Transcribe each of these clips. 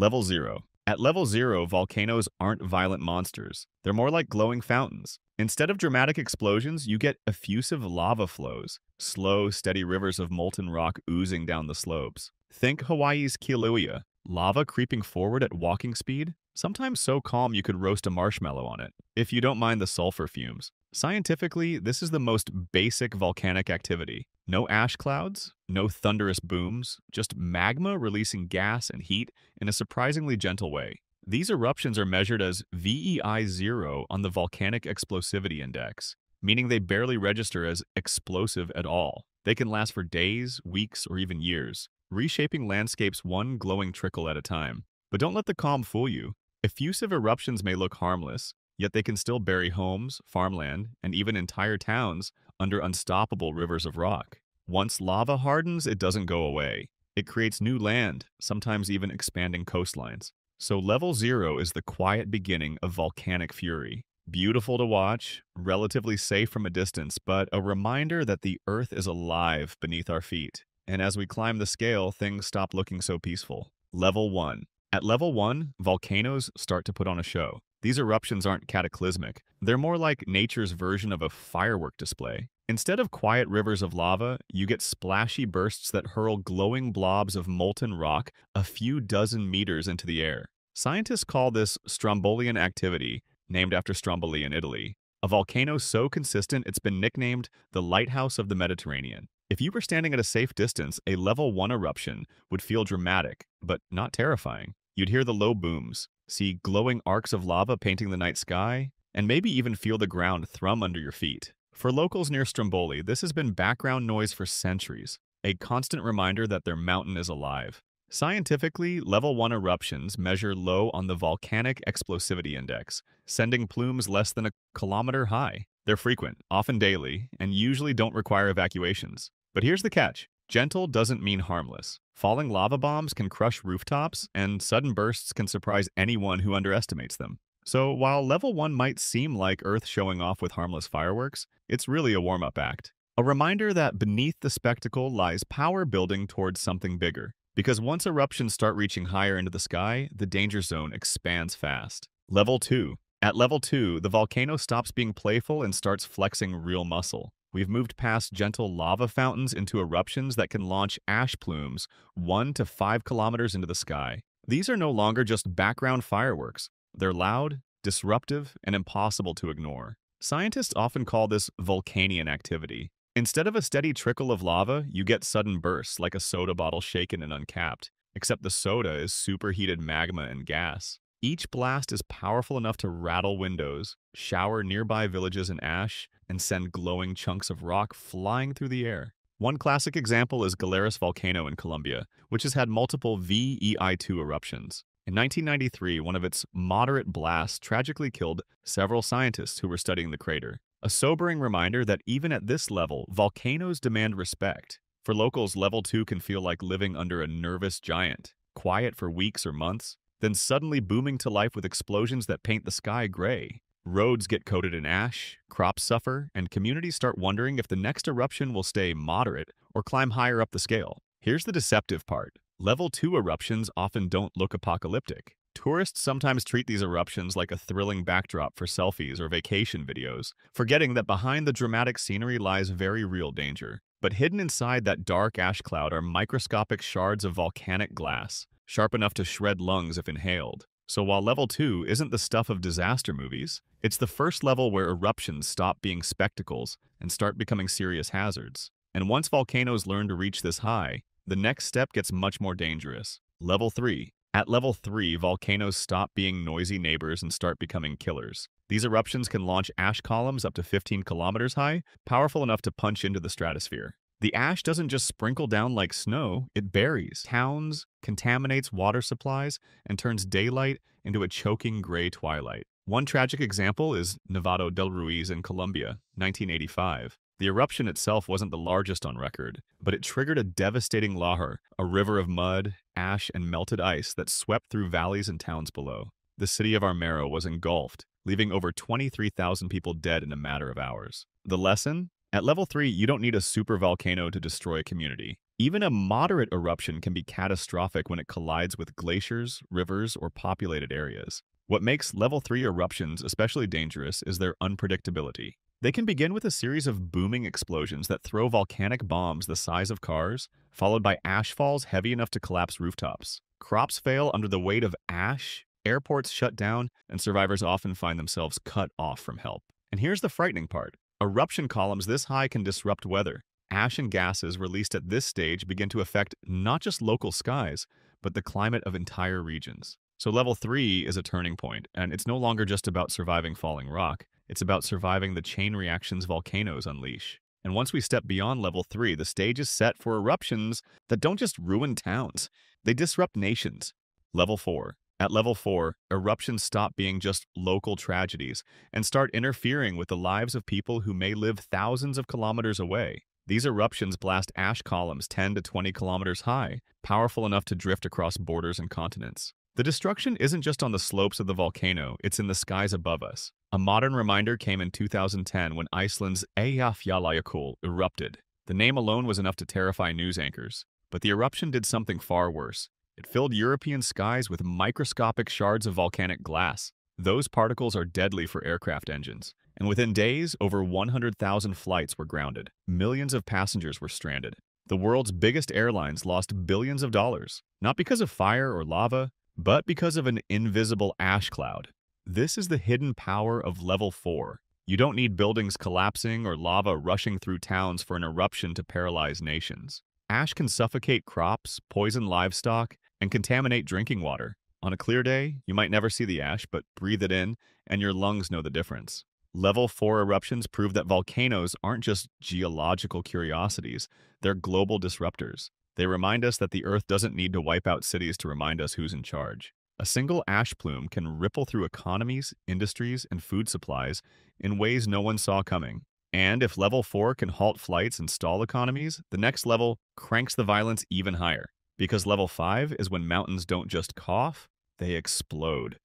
Level 0. At level 0, volcanoes aren't violent monsters. They're more like glowing fountains. Instead of dramatic explosions, you get effusive lava flows, slow, steady rivers of molten rock oozing down the slopes. Think Hawaii's Kilauea, lava creeping forward at walking speed, sometimes so calm you could roast a marshmallow on it, if you don't mind the sulfur fumes. Scientifically, this is the most basic volcanic activity. No ash clouds, no thunderous booms, just magma releasing gas and heat in a surprisingly gentle way. These eruptions are measured as VEI0 on the Volcanic Explosivity Index, meaning they barely register as explosive at all. They can last for days, weeks, or even years, reshaping landscapes one glowing trickle at a time. But don't let the calm fool you. Effusive eruptions may look harmless, yet they can still bury homes, farmland, and even entire towns under unstoppable rivers of rock. Once lava hardens, it doesn't go away. It creates new land, sometimes even expanding coastlines. So level 0 is the quiet beginning of volcanic fury. Beautiful to watch, relatively safe from a distance, but a reminder that the earth is alive beneath our feet. And as we climb the scale, things stop looking so peaceful. Level 1. At level 1, volcanoes start to put on a show. These eruptions aren't cataclysmic. They're more like nature's version of a firework display. Instead of quiet rivers of lava, you get splashy bursts that hurl glowing blobs of molten rock a few dozen meters into the air. Scientists call this Strombolian activity, named after Stromboli in Italy, a volcano so consistent it's been nicknamed the Lighthouse of the Mediterranean. If you were standing at a safe distance, a level 1 eruption would feel dramatic, but not terrifying. You'd hear the low booms, see glowing arcs of lava painting the night sky, and maybe even feel the ground thrum under your feet. For locals near Stromboli, this has been background noise for centuries, a constant reminder that their mountain is alive. Scientifically, level 1 eruptions measure low on the Volcanic Explosivity Index, sending plumes less than a kilometer high. They're frequent, often daily, and usually don't require evacuations. But here's the catch. Gentle doesn't mean harmless. Falling lava bombs can crush rooftops, and sudden bursts can surprise anyone who underestimates them. So while level 1 might seem like Earth showing off with harmless fireworks, it's really a warm-up act. A reminder that beneath the spectacle lies power building towards something bigger. Because once eruptions start reaching higher into the sky, the danger zone expands fast. Level 2. At level 2, the volcano stops being playful and starts flexing real muscle. We've moved past gentle lava fountains into eruptions that can launch ash plumes 1 to 5 kilometers into the sky. These are no longer just background fireworks. They're loud, disruptive, and impossible to ignore. Scientists often call this vulcanian activity. Instead of a steady trickle of lava, you get sudden bursts like a soda bottle shaken and uncapped, except the soda is superheated magma and gas. Each blast is powerful enough to rattle windows, shower nearby villages in ash, and send glowing chunks of rock flying through the air. One classic example is Galeras volcano in Colombia, which has had multiple VEI2 eruptions. In 1993, one of its moderate blasts tragically killed several scientists who were studying the crater. A sobering reminder that even at this level, volcanoes demand respect. For locals, level 2 can feel like living under a nervous giant, quiet for weeks or months, then suddenly booming to life with explosions that paint the sky gray. Roads get coated in ash, crops suffer, and communities start wondering if the next eruption will stay moderate or climb higher up the scale. Here's the deceptive part. Level 2 eruptions often don't look apocalyptic. Tourists sometimes treat these eruptions like a thrilling backdrop for selfies or vacation videos, forgetting that behind the dramatic scenery lies very real danger. But hidden inside that dark ash cloud are microscopic shards of volcanic glass, sharp enough to shred lungs if inhaled. So while level 2 isn't the stuff of disaster movies, it's the first level where eruptions stop being spectacles and start becoming serious hazards. And once volcanoes learn to reach this high, the next step gets much more dangerous. Level 3. At level 3, volcanoes stop being noisy neighbors and start becoming killers. These eruptions can launch ash columns up to 15 kilometers high, powerful enough to punch into the stratosphere. The ash doesn't just sprinkle down like snow, it buries towns, contaminates water supplies, and turns daylight into a choking gray twilight. One tragic example is Nevado del Ruiz in Colombia, 1985. The eruption itself wasn't the largest on record, but it triggered a devastating lahar, a river of mud, ash, and melted ice that swept through valleys and towns below. The city of Armero was engulfed, leaving over 23,000 people dead in a matter of hours. The lesson? At level 3, you don't need a supervolcano to destroy a community. Even a moderate eruption can be catastrophic when it collides with glaciers, rivers, or populated areas. What makes level 3 eruptions especially dangerous is their unpredictability. They can begin with a series of booming explosions that throw volcanic bombs the size of cars, followed by ash falls heavy enough to collapse rooftops. Crops fail under the weight of ash, airports shut down, and survivors often find themselves cut off from help. And here's the frightening part. Eruption columns this high can disrupt weather. Ash and gases released at this stage begin to affect not just local skies, but the climate of entire regions. So level 3 is a turning point, and it's no longer just about surviving falling rock, it's about surviving the chain reactions volcanoes unleash. And once we step beyond level 3, the stage is set for eruptions that don't just ruin towns, they disrupt nations. Level 4. At level 4, eruptions stop being just local tragedies and start interfering with the lives of people who may live thousands of kilometers away. These eruptions blast ash columns 10 to 20 kilometers high, powerful enough to drift across borders and continents. The destruction isn't just on the slopes of the volcano, it's in the skies above us. A modern reminder came in 2010 when Iceland's Eyjafjallajökull erupted. The name alone was enough to terrify news anchors. But the eruption did something far worse. It filled European skies with microscopic shards of volcanic glass. Those particles are deadly for aircraft engines. And within days, over 100,000 flights were grounded. Millions of passengers were stranded. The world's biggest airlines lost billions of dollars, not because of fire or lava, but because of an invisible ash cloud. This is the hidden power of level 4. You don't need buildings collapsing or lava rushing through towns for an eruption to paralyze nations. Ash can suffocate crops, poison livestock, and contaminate drinking water. On a clear day, you might never see the ash, but breathe it in, and your lungs know the difference. Level 4 eruptions prove that volcanoes aren't just geological curiosities, they're global disruptors. They remind us that the Earth doesn't need to wipe out cities to remind us who's in charge. A single ash plume can ripple through economies, industries, and food supplies in ways no one saw coming. And if level 4 can halt flights and stall economies, the next level cranks the violence even higher. Because level 5 is when mountains don't just cough, they explode.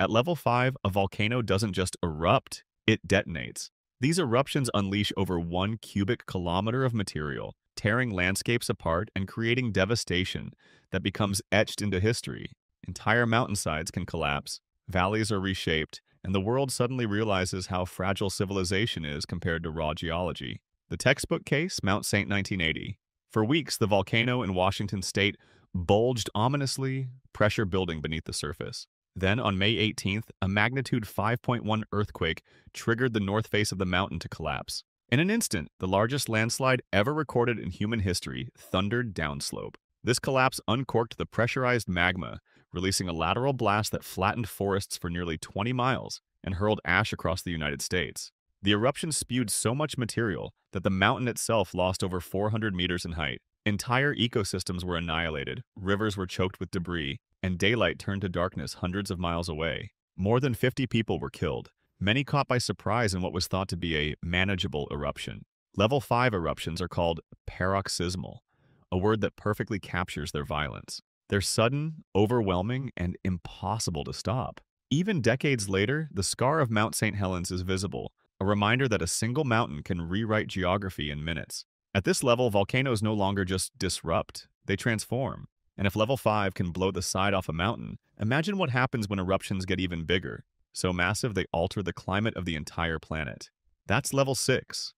At level 5, a volcano doesn't just erupt, it detonates. These eruptions unleash over 1 cubic kilometer of material, tearing landscapes apart and creating devastation that becomes etched into history. Entire mountainsides can collapse, valleys are reshaped, and the world suddenly realizes how fragile civilization is compared to raw geology. The textbook case, Mount St. 1980. For weeks, the volcano in Washington state bulged ominously, pressure building beneath the surface. Then, on May 18th, a magnitude 5.1 earthquake triggered the north face of the mountain to collapse. In an instant, the largest landslide ever recorded in human history thundered downslope. This collapse uncorked the pressurized magma, releasing a lateral blast that flattened forests for nearly 20 miles and hurled ash across the United States. The eruption spewed so much material that the mountain itself lost over 400 meters in height. Entire ecosystems were annihilated, rivers were choked with debris, and daylight turned to darkness hundreds of miles away. More than 50 people were killed, many caught by surprise in what was thought to be a manageable eruption. Level 5 eruptions are called paroxysmal, a word that perfectly captures their violence. They're sudden, overwhelming, and impossible to stop. Even decades later, the scar of Mount St. Helens is visible, a reminder that a single mountain can rewrite geography in minutes. At this level, volcanoes no longer just disrupt, they transform. And if level 5 can blow the side off a mountain, imagine what happens when eruptions get even bigger, so massive they alter the climate of the entire planet. That's level 6.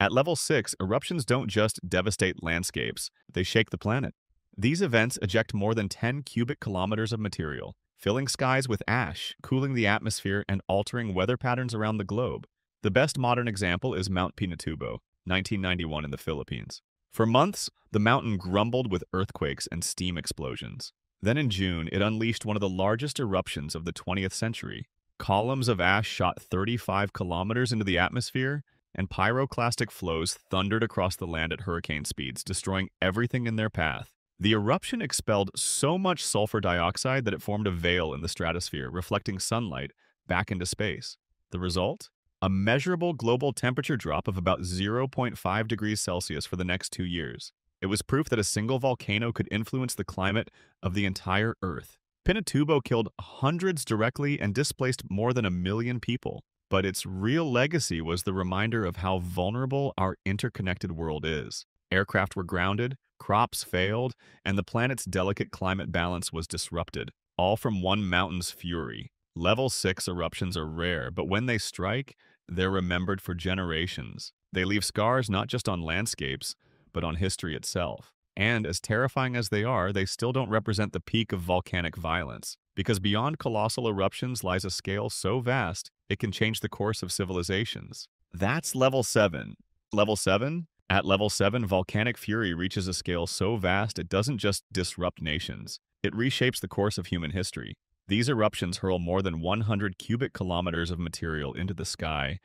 At level 6, eruptions don't just devastate landscapes, they shake the planet. These events eject more than 10 cubic kilometers of material, filling skies with ash, cooling the atmosphere, and altering weather patterns around the globe. The best modern example is Mount Pinatubo, 1991 in the Philippines. For months, the mountain grumbled with earthquakes and steam explosions. Then in June, it unleashed one of the largest eruptions of the 20th century. Columns of ash shot 35 kilometers into the atmosphere, and pyroclastic flows thundered across the land at hurricane speeds, destroying everything in their path. The eruption expelled so much sulfur dioxide that it formed a veil in the stratosphere, reflecting sunlight back into space. The result? A measurable global temperature drop of about 0.5 degrees Celsius for the next 2 years. It was proof that a single volcano could influence the climate of the entire Earth. Pinatubo killed hundreds directly and displaced more than 1 million people. But its real legacy was the reminder of how vulnerable our interconnected world is. Aircraft were grounded, crops failed, and the planet's delicate climate balance was disrupted, all from one mountain's fury. Level 6 eruptions are rare, but when they strike, they're remembered for generations. They leave scars not just on landscapes, but on history itself. And as terrifying as they are, they still don't represent the peak of volcanic violence, because beyond colossal eruptions lies a scale so vast it can change the course of civilizations. That's level 7. Level 7? At level 7, volcanic fury reaches a scale so vast it doesn't just disrupt nations. It reshapes the course of human history. These eruptions hurl more than 100 cubic kilometers of material into the sky,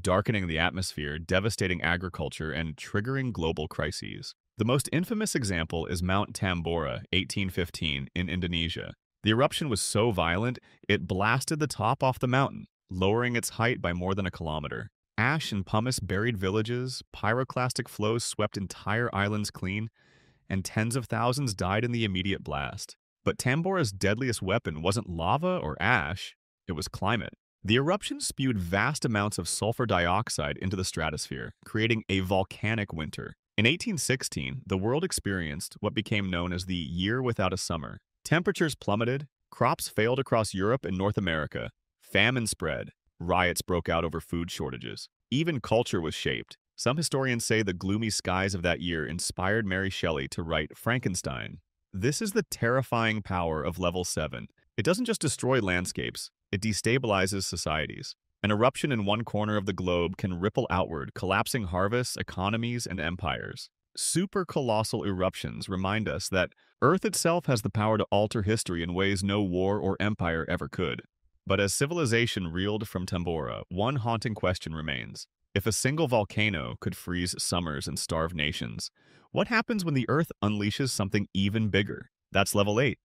darkening the atmosphere, devastating agriculture, and triggering global crises. The most infamous example is Mount Tambora, 1815, in Indonesia. The eruption was so violent, it blasted the top off the mountain, lowering its height by more than a kilometer. Ash and pumice buried villages, pyroclastic flows swept entire islands clean, and tens of thousands died in the immediate blast. But Tambora's deadliest weapon wasn't lava or ash, it was climate. The eruption spewed vast amounts of sulfur dioxide into the stratosphere, creating a volcanic winter. In 1816, the world experienced what became known as the Year Without a Summer. Temperatures plummeted, crops failed across Europe and North America, famine spread, riots broke out over food shortages. Even culture was shaped. Some historians say the gloomy skies of that year inspired Mary Shelley to write Frankenstein. This is the terrifying power of level 7. It doesn't just destroy landscapes, it destabilizes societies. An eruption in one corner of the globe can ripple outward, collapsing harvests, economies, and empires. Super colossal eruptions remind us that Earth itself has the power to alter history in ways no war or empire ever could. But as civilization reeled from Tambora, one haunting question remains. If a single volcano could freeze summers and starve nations, what happens when the Earth unleashes something even bigger? That's level 8.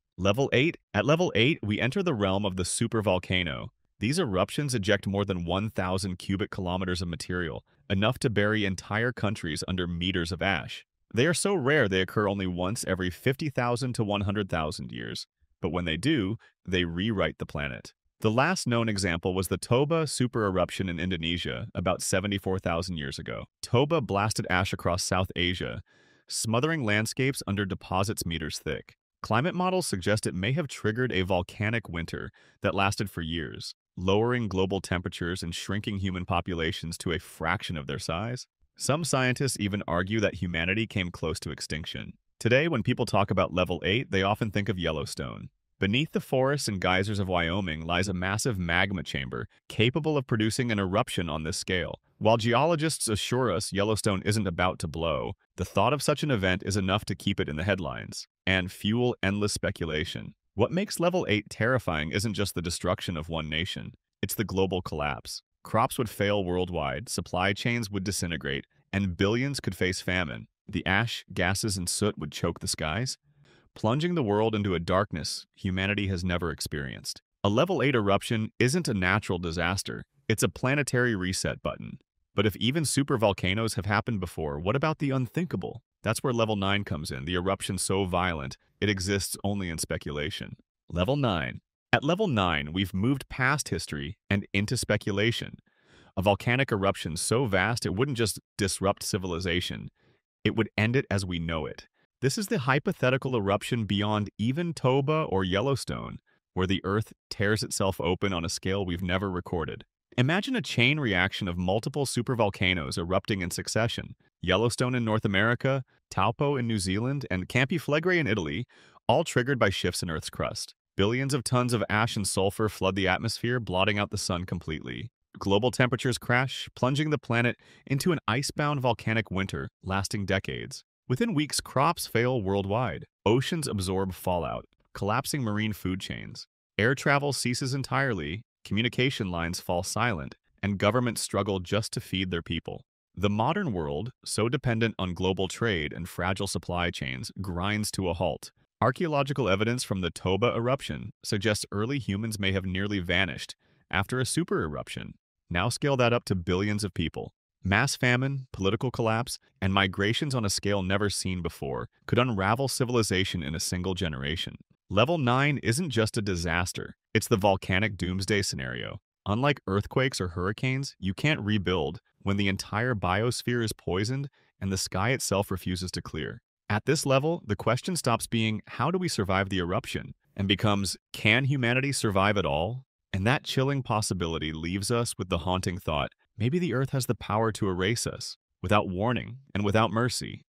At level 8, we enter the realm of the supervolcano. These eruptions eject more than 1,000 cubic kilometers of material, enough to bury entire countries under meters of ash. They are so rare they occur only once every 50,000 to 100,000 years. But when they do, they rewrite the planet. The last known example was the Toba supereruption in Indonesia about 74,000 years ago. Toba blasted ash across South Asia, smothering landscapes under deposits meters thick. Climate models suggest it may have triggered a volcanic winter that lasted for years, lowering global temperatures and shrinking human populations to a fraction of their size. Some scientists even argue that humanity came close to extinction. Today, when people talk about level 8, they often think of Yellowstone. Beneath the forests and geysers of Wyoming lies a massive magma chamber capable of producing an eruption on this scale. While geologists assure us Yellowstone isn't about to blow, the thought of such an event is enough to keep it in the headlines and fuel endless speculation. What makes level 8 terrifying isn't just the destruction of one nation, it's the global collapse. Crops would fail worldwide, supply chains would disintegrate, and billions could face famine. The ash, gases, and soot would choke the skies, plunging the world into a darkness humanity has never experienced. A level 8 eruption isn't a natural disaster, it's a planetary reset button. But if even supervolcanoes have happened before, what about the unthinkable? That's where level 9 comes in, the eruption so violent it exists only in speculation. Level 9. At level 9, we've moved past history and into speculation. A volcanic eruption so vast it wouldn't just disrupt civilization, it would end it as we know it. This is the hypothetical eruption beyond even Toba or Yellowstone, where the Earth tears itself open on a scale we've never recorded. Imagine a chain reaction of multiple supervolcanoes erupting in succession. Yellowstone in North America, Taupo in New Zealand, and Campi Flegrei in Italy, all triggered by shifts in Earth's crust. Billions of tons of ash and sulfur flood the atmosphere, blotting out the sun completely. Global temperatures crash, plunging the planet into an ice-bound volcanic winter lasting decades. Within weeks, crops fail worldwide. Oceans absorb fallout, collapsing marine food chains. Air travel ceases entirely, communication lines fall silent, and governments struggle just to feed their people. The modern world, so dependent on global trade and fragile supply chains, grinds to a halt. Archaeological evidence from the Toba eruption suggests early humans may have nearly vanished after a super eruption. Now scale that up to billions of people. Mass famine, political collapse, and migrations on a scale never seen before could unravel civilization in a single generation. Level 9 isn't just a disaster, it's the volcanic doomsday scenario. Unlike earthquakes or hurricanes, you can't rebuild. When the entire biosphere is poisoned, and the sky itself refuses to clear. At this level, the question stops being, how do we survive the eruption? And becomes, can humanity survive at all? And that chilling possibility leaves us with the haunting thought, maybe the Earth has the power to erase us, without warning and without mercy.